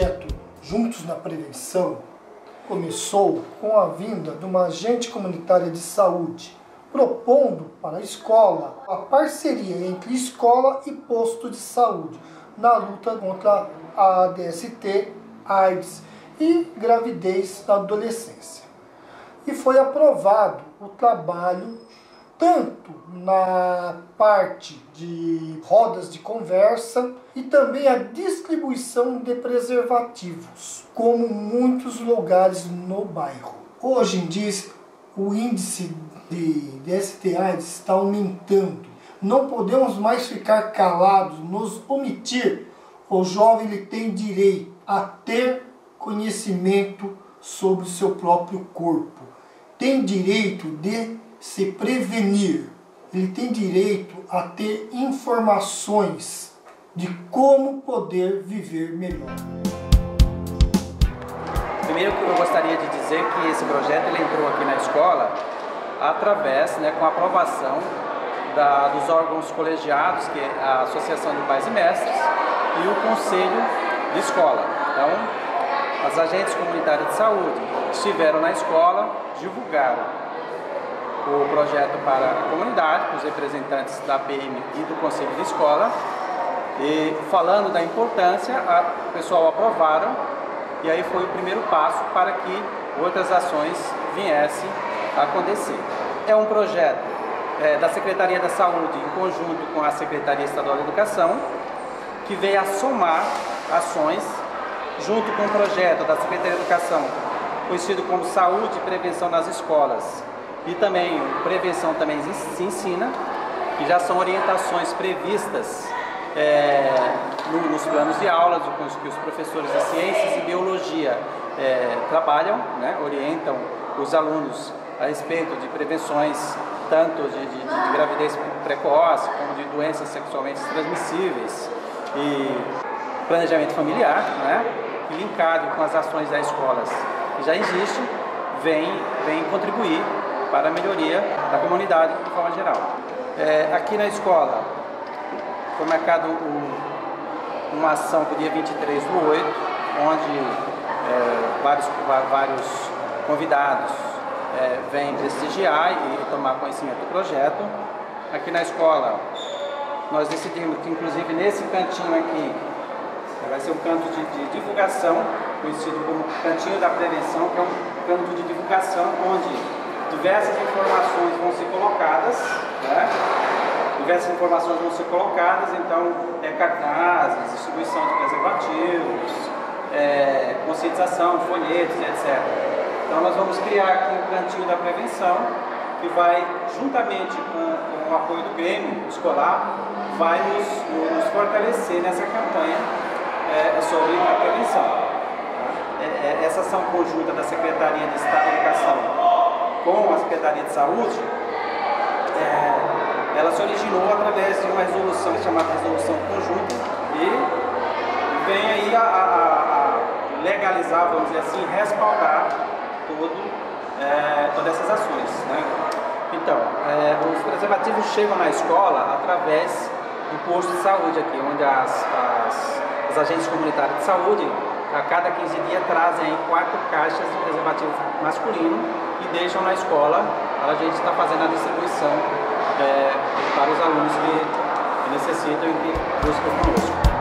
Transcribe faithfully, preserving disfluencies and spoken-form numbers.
projeto Juntos na Prevenção começou com a vinda de uma agente comunitária de saúde, propondo para a escola a parceria entre escola e posto de saúde na luta contra a D S T, AIDS e gravidez na adolescência. E foi aprovado o trabalho tanto na parte de rodas de conversa e também a distribuição de preservativos, como muitos lugares no bairro. Hoje em dia, o índice de D S T/AIDS está aumentando. Não podemos mais ficar calados, nos omitir. O jovem ele tem direito a ter conhecimento sobre o seu próprio corpo. Tem direito de se prevenir. Ele tem direito a ter informações de como poder viver melhor. Primeiro, eu gostaria de dizer que esse projeto ele entrou aqui na escola através, né, com a aprovação da, dos órgãos colegiados, que é a Associação de Pais e Mestres e o Conselho de Escola. Então, as agentes comunitárias de saúde estiveram na escola, divulgaram o projeto para a comunidade, com os representantes da P M e do Conselho de Escola, e falando da importância, o pessoal aprovaram, e aí foi o primeiro passo para que outras ações viessem a acontecer. É um projeto é, da Secretaria da Saúde, em conjunto com a Secretaria Estadual de Educação, que veio a somar ações, junto com o projeto da Secretaria de Educação, conhecido como Saúde e Prevenção nas Escolas, e também prevenção também se ensina, que já são orientações previstas é, no, nos planos de aula com os, que os professores de ciências e biologia é, trabalham, né, orientam os alunos a respeito de prevenções tanto de, de, de gravidez precoce como de doenças sexualmente transmissíveis e planejamento familiar, né, e linkado com as ações das escolas que já existem, vem, vem contribuir para a melhoria da comunidade de forma geral. É, aqui na escola foi marcado um, uma ação para o dia vinte e três do oito, onde é, vários, vários convidados é, vêm prestigiar e tomar conhecimento do projeto. Aqui na escola nós decidimos que, inclusive, nesse cantinho aqui vai ser um canto de, de divulgação, conhecido como Cantinho da Prevenção, que é um canto de divulgação onde diversas informações vão ser colocadas, né? diversas informações vão ser colocadas, então é cartazes, distribuição de preservativos, é, conscientização, folhetos, etcétera. Então nós vamos criar aqui um cantinho da prevenção, que vai, juntamente com, com o apoio do Grêmio Escolar, vai nos, nos fortalecer nessa campanha é, sobre a prevenção. É, é, essa ação conjunta da Secretaria de Estado da Educação com a Secretaria de Saúde, é, ela se originou através de uma resolução chamada Resolução Conjunta e vem aí a, a, a legalizar, vamos dizer assim, respaldar todo, é, todas essas ações, né? Então, é, os preservativos chegam na escola através do posto de saúde aqui, onde as, as, as agentes comunitárias de saúde a cada quinze dias trazem aí quatro caixas de preservativo masculino e deixam na escola. A gente está fazendo a distribuição é, para os alunos que necessitam e que buscam conosco.